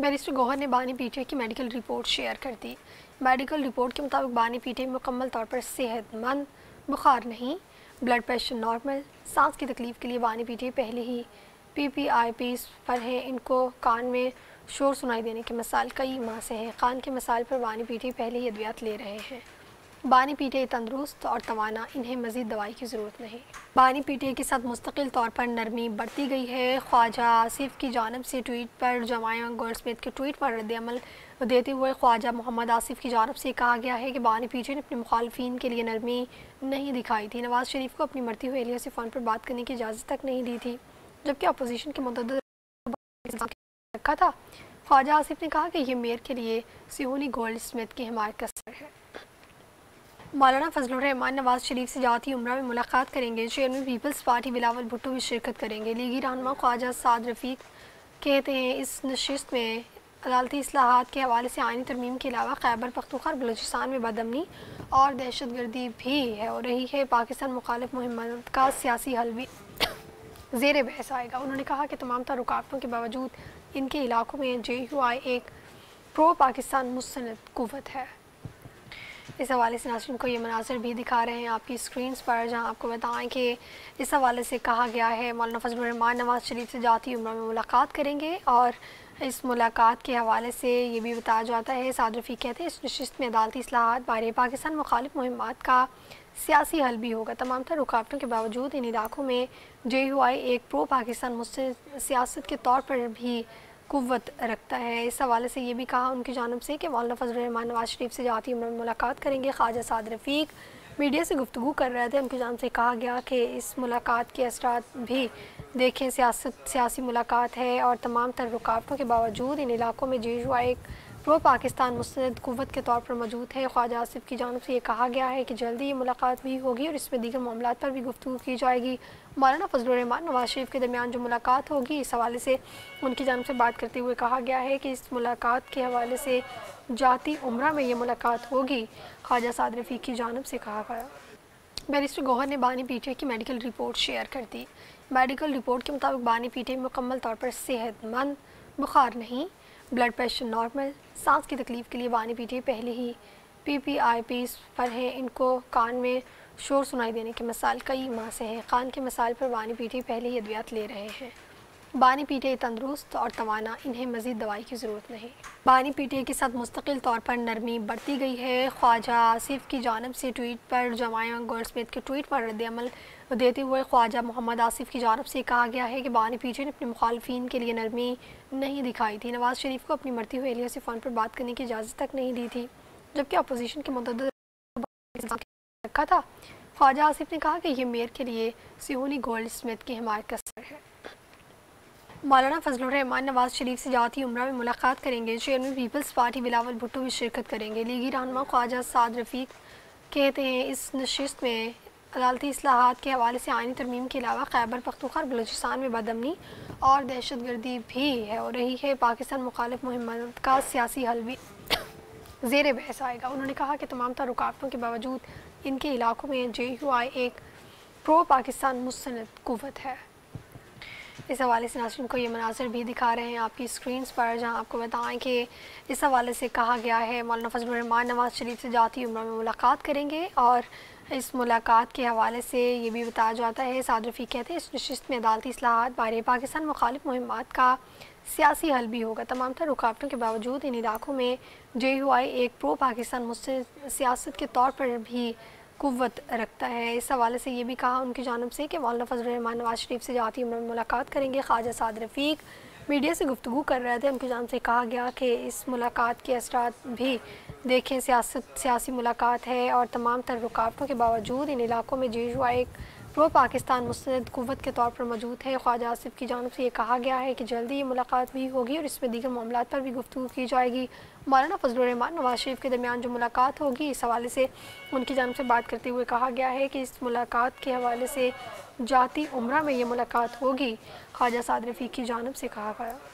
Barrister Gohar ने बानी PTI की मेडिकल रिपोर्ट शेयर कर दी। मेडिकल रिपोर्ट के मुताबिक बानी पीटीआई मुकम्मल तौर पर सेहतमंद, बुखार नहीं, ब्लड प्रेशर नॉर्मल। सांस की तकलीफ़ के लिए बानी पीटीआई पहले ही पीपीआई पीस पर है। इनको कान में शोर सुनाई देने के मसाइल कई माह से हैं। कान के मसाइल पर बानी पीटीआई पहले ही अद्वियात ले रहे हैं। बानी पीटीआई तंदरुस्त और तवाना, इन्हें मज़ीद दवाई की ज़रूरत नहीं। बानी पीटीआई के साथ मुस्तकिल तौर पर नरमी बरती गई है। ख्वाजा आसिफ की जानब से ट्वीट पर जेमिमा गोल्डस्मिथ के ट्वीट पर रद्दअमल देते हुए ख्वाजा मोहम्मद आसिफ की जानब से कहा गया है कि बानी पीटीआई ने अपने मुखालफीन के लिए नरमी नहीं दिखाई थी। नवाज़ शरीफ को अपनी मरती हुई एहलिया से फ़ोन पर बात करने की इजाज़त तक नहीं दी थी, जबकि अपोजिशन के मुतद्दद रखा था। ख्वाजा आसिफ ने कहा कि यह मेयर के लिए सिहोनी गोल्डस्मिथ की हमायत का असर है। मौलाना फज़लुर रहमान नवाज़ शरीफ से जाती उम्रा में मुलाकात करेंगे। Chairman peoples party Bilawal Bhutto भी शिरकत करेंगे। लीगी रहनुमा ख्वाजा सादिक़ रफ़ीक़ कहते हैं इस नशिस्त में अदालती इस्लाहात के हवाले से आईनी तरमीम के अलावा खैबर पख्तूनख्वा बलूचिस्तान में बदअमनी और दहशतगर्दी भी है और रही है। पाकिस्तान मुखालिफ मुहिम का सियासी हल भी ज़ेर बहस आएगा। उन्होंने कहा कि तमाम तर रुकावटों के बावजूद इनके इलाकों में JUI एक प्रो पाकिस्तान मुस्तंद क़ुव्वत है। इस हवाले से नाज़रीन को ये मनाज़र भी दिखा रहे हैं आपकी स्क्रीन पर, जहां आपको बताएं कि इस हवाले से कहा गया है मौलाना फज़लुर रहमान नवाज़ शरीफ से जाती उम्रा में मुलाकात करेंगे और इस मुलाकात के हवाले से ये भी बताया जाता है। सादिक़ रफ़ीक़ कहते हैं इस नशिस्त में अदालती इस्लाहात बारे पाकिस्तान मुखालिफ मुहिमात का सियासी हल भी होगा। तमाम तर रुकावटों के बावजूद इन इलाकों में JUI एक प्रो पाकिस्तान मुस्तंद सियासत के तौर पर भी कुव्वत रखता है। इस हवाले से ये भी कहा उनकी जानब से कि मौलाना फज़लुर रहमान नवाज़ शरीफ से जाती उम्र में मुलाकात करेंगे। ख्वाजा सादिक़ रफ़ीक़ मीडिया से गुफ्तगू कर रहे थे, उनकी जानब से कहा गया कि इस मुलाकात के असरात भी देखें। सियासी मुलाकात है और तमाम तर रुकावटों के बावजूद इन इलाकों में JUI एक प्रो पाकिस्तान मुस्तंद क़ुव्वत के तौर पर मौजूद है। ख्वाजा आसिफ की जानब से ये कहा गया है कि जल्दी ये मुलाकात भी होगी और इसमें दीगर मामलात पर भी गुफ्तगू की जाएगी। मौलाना फज़लुर रहमान नवाज़ शरीफ के दरमियान जो मुलाकात होगी इस हवाले से उनकी जानब से बात करते हुए कहा गया है कि इस मुलाकात के हवाले से जाती उम्रा में ये मुलाकात होगी, ख्वाजा सादिक़ रफ़ीक़ की जानब से कहा गया। बैरिस्टर गोहर ने बानी पीटीआई की मेडिकल रिपोर्ट शेयर कर दी। मेडिकल रिपोर्ट के मुताबिक बानी पीटीआई मुकम्मल तौर पर सेहतमंद, बुखार नहीं, ब्लड प्रेशर नॉर्मल। सांस की तकलीफ़ के लिए बानी पीटीआई पहले ही पीपीआई पीस पर है। इनको कान में शोर सुनाई देने के मसाइल कई माह से हैं। कान के मसाइल पर बानी पीटीआई पहले ही अद्वियात ले रहे हैं। बानी पीटीआई तंदरुस्त और तवाना, इन्हें मज़ीद दवाई की ज़रूरत नहीं। बानी पीटीआई के साथ मुस्तकिल तौर पर नरमी बरती गई है। ख्वाजा आसिफ की जानब से ट्वीट पर जेमिमा गोल्डस्मिथ के ट्वीट पर रद्दअमल देते हुए ख्वाजा मोहम्मद आसिफ की जानब से कहा गया है कि बानी पीटीआई ने अपने मुखालफीन के लिए नरमी नहीं दिखाई थी। नवाज़ शरीफ को अपनी मरती हुई एहलिया से फ़ोन पर बात करने की इजाज़त तक नहीं दी थी, जबकि अपोजिशन के मुतद्दद रखा था। ख्वाजा आसिफ ने कहा कि यह मेयर के लिए सिहोनी गोल्डस्मिथ की हमायत का असर है। मौलाना फज़लुर रहमान नवाज़ शरीफ से जाती उम्रा में मुलाकात करेंगे। Chairman peoples party Bilawal Bhutto भी शिरकत करेंगे। लीगी रहनुमा ख्वाजा सादिक़ रफ़ीक़ कहते हैं इस नशिस्त में अदालती इस्लाहात के हवाले से आईनी तरमीम के अलावा खैबर पख्तूनख्वा बलूचिस्तान में बदअमनी और दहशतगर्दी भी है और रही है। पाकिस्तान मुखालिफ मुहिम का सियासी हल भी ज़ेर बहस आएगा। उन्होंने कहा कि तमाम तर रुकावटों के बावजूद इनके इलाकों में JUI एक प्रो पाकिस्तान मुस्तंद क़ुव्वत है। इस हवाले से नाज़रीन को ये मनाज़र भी दिखा रहे हैं आपकी स्क्रीन पर, जहां आपको बताएं कि इस हवाले से कहा गया है मौलाना फज़लुर रहमान नवाज़ शरीफ से जाती उम्रा में मुलाकात करेंगे और इस मुलाकात के हवाले से ये भी बताया जाता है। सादिक़ रफ़ीक़ कहते हैं इस नशिस्त में अदालती इस्लाहात बारे पाकिस्तान मुखालिफ मुहिमात का सियासी हल भी होगा। तमाम तर रुकावटों के बावजूद इन इलाकों में JUI एक प्रो पाकिस्तान मुस्तंद सियासत के तौर पर भी कुव्वत रखता है। इस हवाले से ये भी कहा उनकी जानब से कि मौलाना फज़लुर रहमान नवाज़ शरीफ से जाती उम्र में मुलाकात करेंगे। ख्वाजा सादिक़ रफ़ीक़ मीडिया से गुफ्तगू कर रहे थे, उनकी जानब से कहा गया कि इस मुलाकात के असरात भी देखें। सियासी मुलाकात है और तमाम तर रुकावटों के बावजूद इन इलाकों में JUI एक प्रो पाकिस्तान मुस्तंद क़ुव्वत के तौर पर मौजूद है। ख्वाजा आसिफ की जानब से ये कहा गया है कि जल्दी ये मुलाकात भी होगी और इसमें दीगर मामलात पर भी गुफ्तगू की जाएगी। मौलाना फज़लुर रहमान नवाज़ शरीफ के दरमियान जो मुलाकात होगी इस हवाले से उनकी जानब से बात करते हुए कहा गया है कि इस मुलाकात के हवाले से जाती उम्रा में ये मुलाकात होगी, ख्वाजा सादिक़ रफ़ीक़ की जानब से कहा गया।